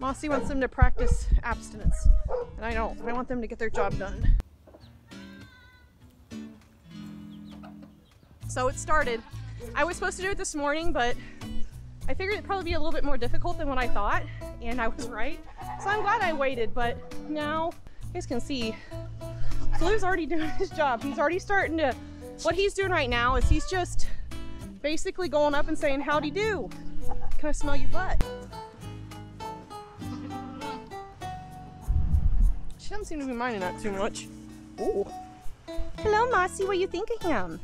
Mossy wants them to practice abstinence, and I don't, but I want them to get their job done. So it started. I was supposed to do it this morning, but I figured it'd probably be a little bit more difficult than what I thought, and I was right. So I'm glad I waited, but now you guys can see, Blue's already doing his job. He's already starting to, what he's doing right now is he's just basically going up and saying, howdy do, can I smell your butt? She doesn't seem to be minding that too much. Ooh. Hello Mossy, what do you think of him?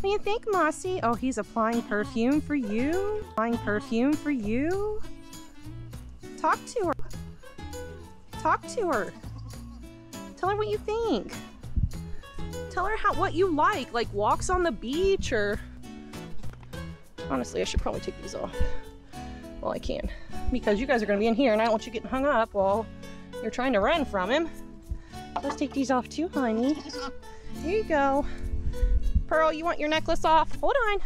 What do you think, Mossy? Oh, he's applying perfume for you. Applying perfume for you. Talk to her. Talk to her. Tell her what you think. Tell her how, what you like walks on the beach or... Honestly, I should probably take these off while I can, because you guys are gonna be in here and I don't want you getting hung up while you're trying to run from him. Let's take these off too, honey. Here you go. Pearl, you want your necklace off? Hold on.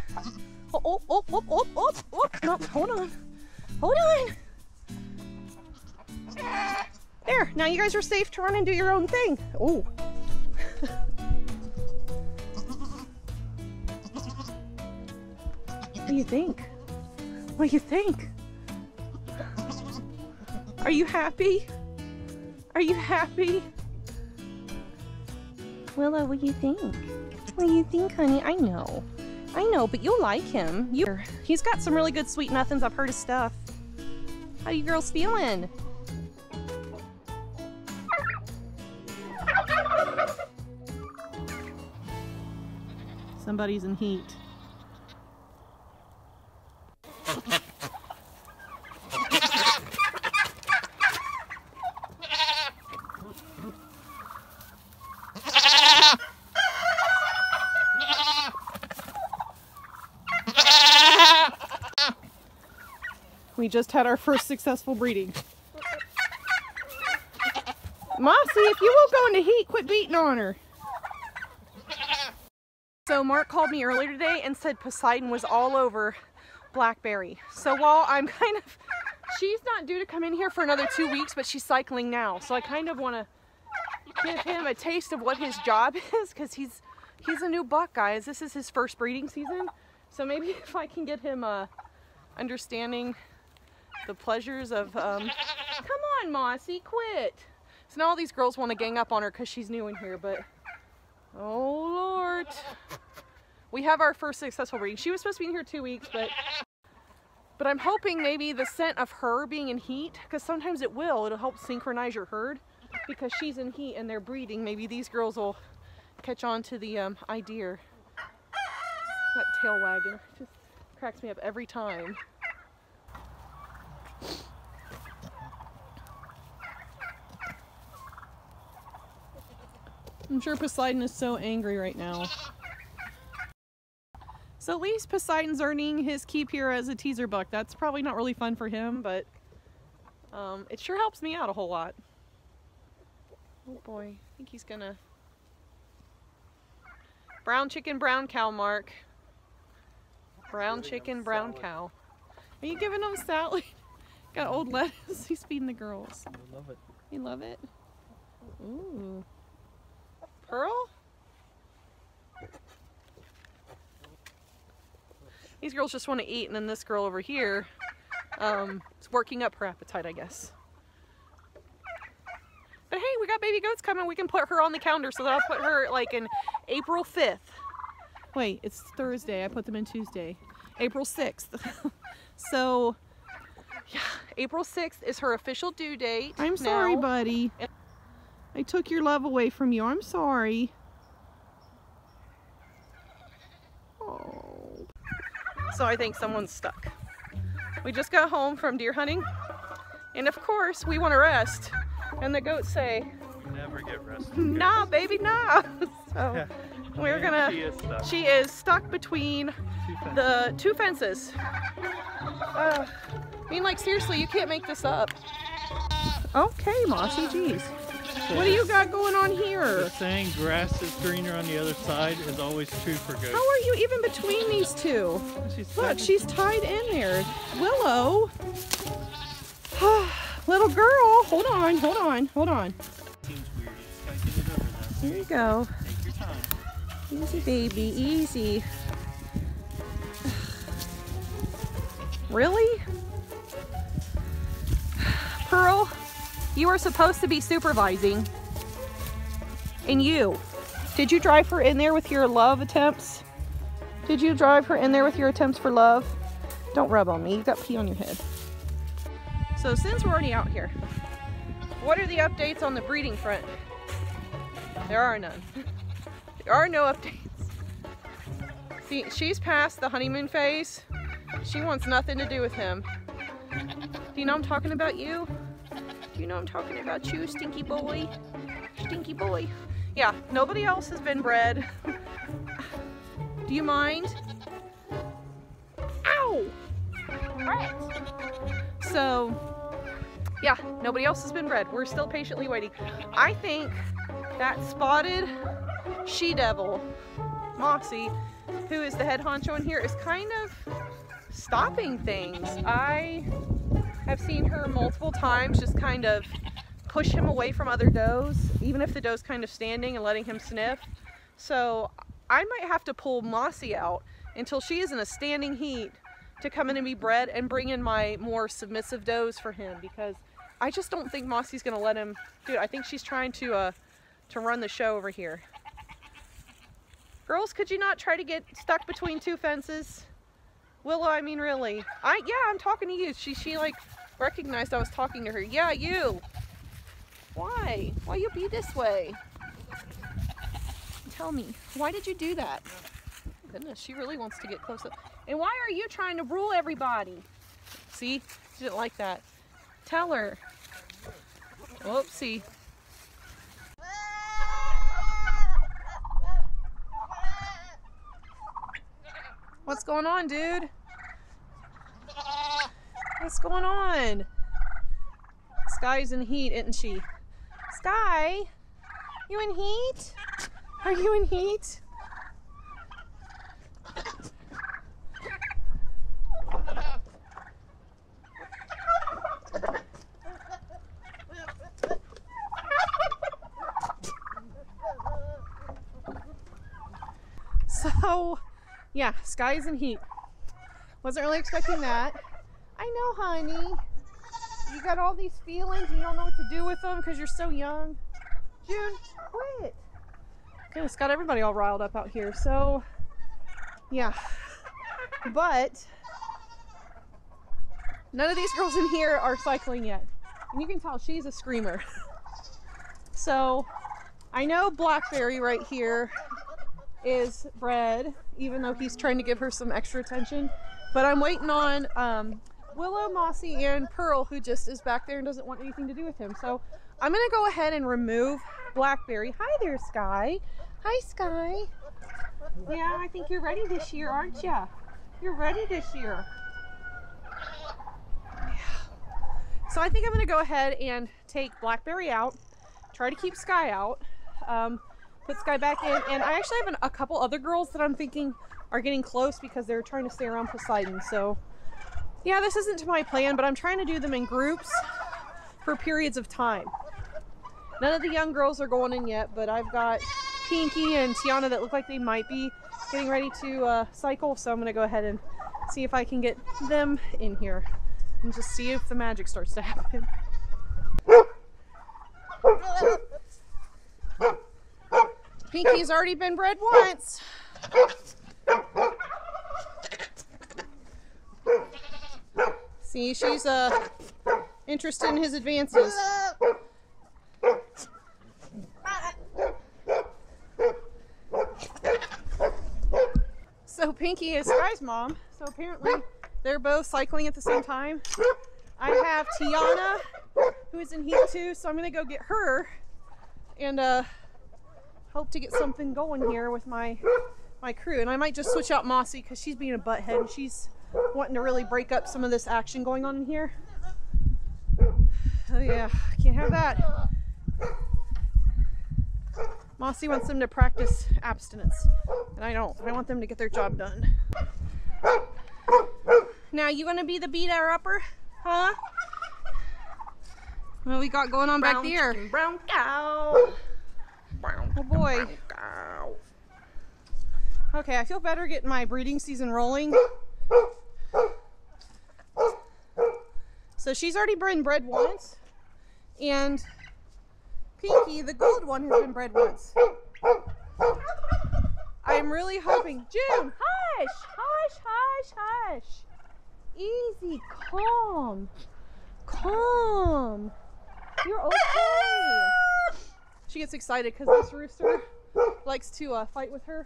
Oh, oh, oh, oh, oh, oh, oh. No, hold on. Hold on. There, now you guys are safe to run and do your own thing. Oh. What do you think? What do you think? Are you happy? Are you happy? Willow, what do you think? What do you think, honey? I know, but you'll like him. He's got some really good sweet nothings. I've heard his stuff. How you girls feeling? Somebody's in heat. We just had our first successful breeding. Mossy, if you won't go into heat, quit beating on her. So Mark called me earlier today and said Poseidon was all over Blackberry. So while I'm kind of, she's not due to come in here for another 2 weeks, but she's cycling now. So I kind of want to give him a taste of what his job is, because he's a new buck, guys. This is his first breeding season. So maybe if I can get him understanding the pleasures of, come on Mossy, quit. So now all these girls want to gang up on her because she's new in here, but oh Lord. We have our first successful breeding. She was supposed to be in here 2 weeks, but I'm hoping maybe the scent of her being in heat, because sometimes it will, it'll help synchronize your herd, because she's in heat and they're breeding. Maybe these girls will catch on to the idea. That tail wagging just cracks me up every time. I'm sure Poseidon is so angry right now. So at least Poseidon's earning his keep here as a teaser buck. That's probably not really fun for him, but it sure helps me out a whole lot. Oh boy, I think he's gonna... Brown chicken, brown cow, Mark. Brown chicken, brown cow. Are you giving him salad? Got old lettuce. He's feeding the girls. I love it. You love it? Ooh. Pearl? These girls just want to eat, and then this girl over here is working up her appetite, I guess. But hey, we got baby goats coming. We can put her on the calendar, so that I'll put her like in April 5th. Wait, it's Thursday. I put them in Tuesday. April 6th. So, yeah, April 6th is her official due date. I'm sorry, now. Buddy. I took your love away from you. I'm sorry. Oh. So I think someone's stuck. We just got home from deer hunting, and of course we want to rest. And the goats say, "You never get rested." Nah, baby, nah. So we're gonna. She is stuck between the two fences. I mean, like seriously, you can't make this up. Okay, Mossy, geez. What do you got going on here? The saying grass is greener on the other side is always true for goats. How are you even between these two? Look, she's tied in there. Willow. Hold on. Seems weird. Just gotta get it over though. Here you go. Take your time. Easy, baby, easy. Really? Pearl, you were supposed to be supervising. And you, did you drive her in there with your love attempts? Did you drive her in there with your attempts for love? Don't rub on me, you got pee on your head. So since we're already out here, what are the updates on the breeding front? There are none. There are no updates. See, she's past the honeymoon phase. She wants nothing to do with him. Do you know I'm talking about you? Do you know I'm talking about you, stinky boy? Stinky boy. Yeah, nobody else has been bred. Do you mind? Ow! Right. So, yeah, nobody else has been bred. We're still patiently waiting. I think that spotted she-devil, Moxie, who is the head honcho in here, is kind of stopping things. I have seen her multiple times just kind of push him away from other does, even if the doe's kind of standing and letting him sniff. So I might have to pull Mossy out until she is in a standing heat to come in and be bred and bring in my more submissive does for him, because I just don't think Mossy's gonna let him do it. I think she's trying to run the show over here. Girls, could you not try to get stuck between two fences? Willow, I mean, really. Yeah, I'm talking to you. She like recognized I was talking to her. Yeah, you. Why? Why you be this way? Tell me, why did you do that? Goodness, she really wants to get close up. And why are you trying to rule everybody? See, she didn't like that. Tell her. Whoopsie. What's going on, dude? What's going on? Skye's in heat, isn't she? Skye, you in heat? Are you in heat? So, yeah, Skye's in heat. Wasn't really expecting that. I know, honey. You got all these feelings and you don't know what to do with them because you're so young. June, quit. It's got everybody all riled up out here, so yeah. But none of these girls in here are cycling yet, and you can tell she's a screamer. So I know Blackberry right here is bred, even though he's trying to give her some extra attention, but I'm waiting on Willow, Mossy, and Pearl, who just is back there and doesn't want anything to do with him. So I'm gonna go ahead and remove Blackberry. Hi there, Skye. Hi, Skye. Yeah, I think you're ready this year, aren't you? You're ready this year. Yeah. So I think I'm gonna go ahead and take Blackberry out, try to keep Skye out, put Skye back in, and I actually have a couple other girls that I'm thinking are getting close because they're trying to stay around Poseidon. So yeah, this isn't to my plan, but I'm trying to do them in groups for periods of time. None of the young girls are going in yet, but I've got Pinky and Tiana that look like they might be getting ready to cycle, so I'm going to go ahead and see if I can get them in here and just see if the magic starts to happen. Pinky's already been bred once. See, she's interested in his advances. So Pinky is Skye's mom, so apparently they're both cycling at the same time. I have Tiana, who is in heat too, so I'm gonna go get her and hope to get something going here with my crew. And I might just switch out Mossy because she's being a butthead and she's wanting to really break up some of this action going on in here. Oh yeah, can't have that. Mossy wants them to practice abstinence, and I don't. I want them to get their job done. Now, you gonna be the beater-upper, huh? What we got going on back there? Brown cow. Oh boy. Okay, I feel better getting my breeding season rolling. So she's already been bred once, and Pinky, the gold one, has been bred once. I'm really hoping. Jim, hush, hush, hush, hush. Easy, calm, calm. You're okay. She gets excited because this rooster likes to fight with her.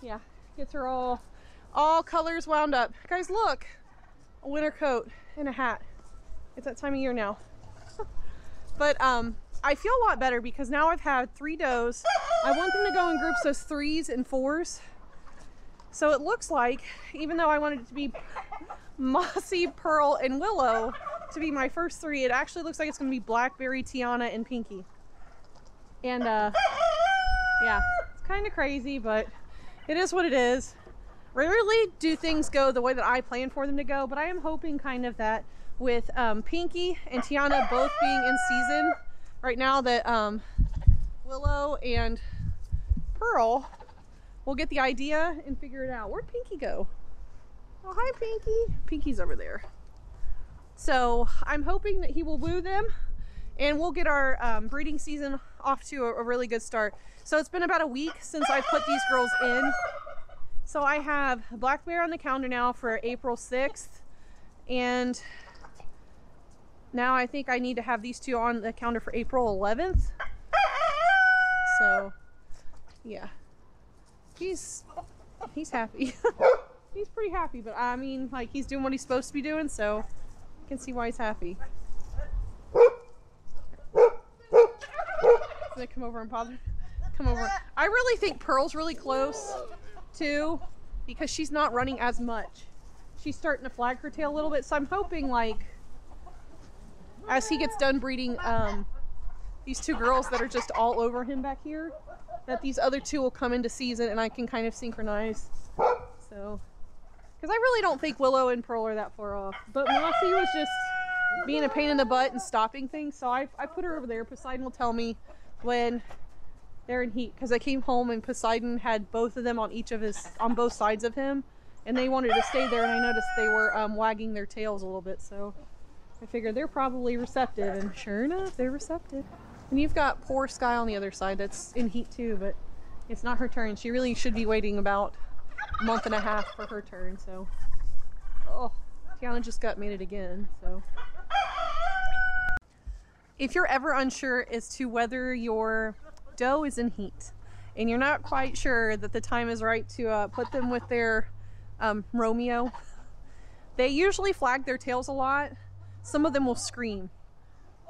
Yeah, gets her all colors wound up. Guys, look, a winter coat and a hat. It's that time of year now. But I feel a lot better because now I've had 3 does. I want them to go in groups of 3s and 4s. So it looks like, even though I wanted it to be Mossy, Pearl, and Willow to be my first 3, it actually looks like it's gonna be Blackberry, Tiana, and Pinky. And yeah, it's kind of crazy, but it is what it is. Rarely do things go the way that I plan for them to go, but I am hoping kind of that with Pinky and Tiana both being in season right now, that Willow and Pearl will get the idea and figure it out. Where'd Pinky go? Oh, hi Pinky. Pinky's over there. So I'm hoping that he will woo them and we'll get our breeding season off to a really good start. So it's been about a week since I put these girls in. So I have Blackberry on the calendar now for April 6th. And now I think I need to have these 2 on the calendar for April 11th. So, yeah. He's happy. He's pretty happy, but I mean, like, he's doing what he's supposed to be doing, so I can see why he's happy. I'm gonna come over and bother. Come over. I really think Pearl's really close too, because she's not running as much. She's starting to flag her tail a little bit, so I'm hoping, like, as he gets done breeding these 2 girls that are just all over him back here, that these other 2 will come into season and I can kind of synchronize. So, because I really don't think Willow and Pearl are that far off, but Mossy was just being a pain in the butt and stopping things, so I put her over there. Poseidon will tell me when they're in heat, because I came home and Poseidon had both of them on on both sides of him, and they wanted to stay there, and I noticed they were wagging their tails a little bit, so I figured they're probably receptive, and sure enough, they're receptive. And you've got poor Skye on the other side that's in heat too, but it's not her turn. She really should be waiting about a month and a half for her turn, so. Oh, Tiana just got mated again, so. If you're ever unsure as to whether your doe is in heat and you're not quite sure that the time is right to put them with their Romeo, they usually flag their tails a lot. Some of them will scream.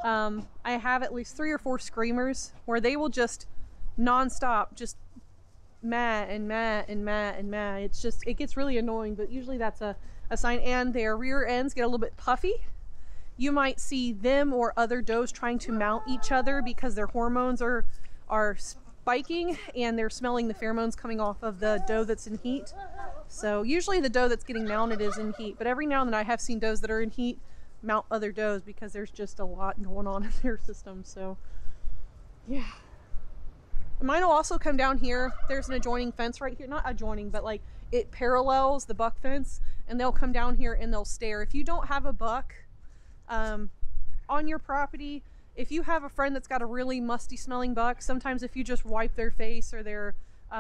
I have at least 3 or 4 screamers where they will just non-stop, just meh and meh and meh and meh. It's just, it gets really annoying, but usually that's a sign. And their rear ends get a little bit puffy. You might see them or other does trying to mount each other because their hormones are spiking and they're smelling the pheromones coming off of the doe that's in heat. So usually the doe that's getting mounted is in heat, but every now and then I have seen does that are in heat mount other does because there's just a lot going on in their system. So yeah, mine will also come down here. There's an adjoining fence right here, not adjoining, but like it parallels the buck fence, and they'll come down here and they'll stare. If you don't have a buck on your property, if you have a friend that's got a really musty smelling buck, sometimes if you just wipe their face or their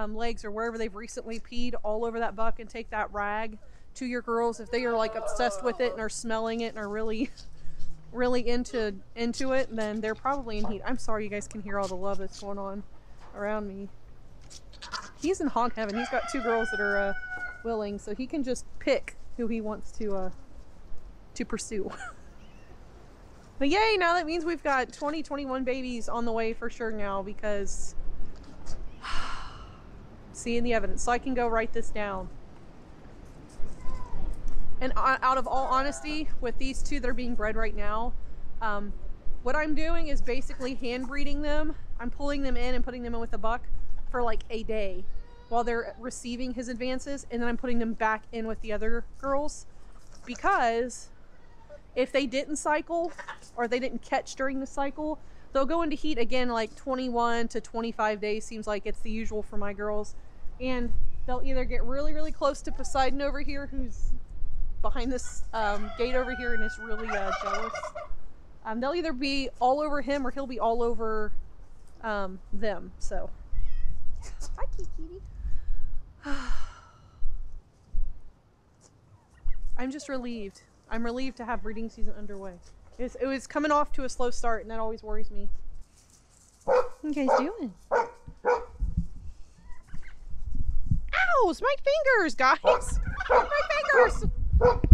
legs or wherever they've recently peed all over that buck and take that rag to your girls, if they are like obsessed with it and are smelling it and are really into it, then they're probably in heat. I'm sorry you guys can hear all the love that's going on around me. He's in hog heaven. He's got 2 girls that are willing, so he can just pick who he wants to pursue. But yay, now that means we've got 21 babies on the way for sure now, because seeing the evidence. So I can go write this down. And out of all honesty, with these 2 that are being bred right now, what I'm doing is basically hand breeding them. I'm pulling them in and putting them in with a buck for like a day while they're receiving his advances, and then I'm putting them back in with the other girls, because If they didn't cycle or they didn't catch during the cycle, they'll go into heat again like 21 to 25 days, seems like it's the usual for my girls. And they'll either get really, really close to Poseidon over here, who's behind this gate over here and is really jealous. They'll either be all over him or he'll be all over them, so. Hi, kitty. I'm just relieved. I'm relieved to have breeding season underway. It was coming off to a slow start, and that always worries me. What are you guys doing? Ow! It's my fingers, guys! My fingers!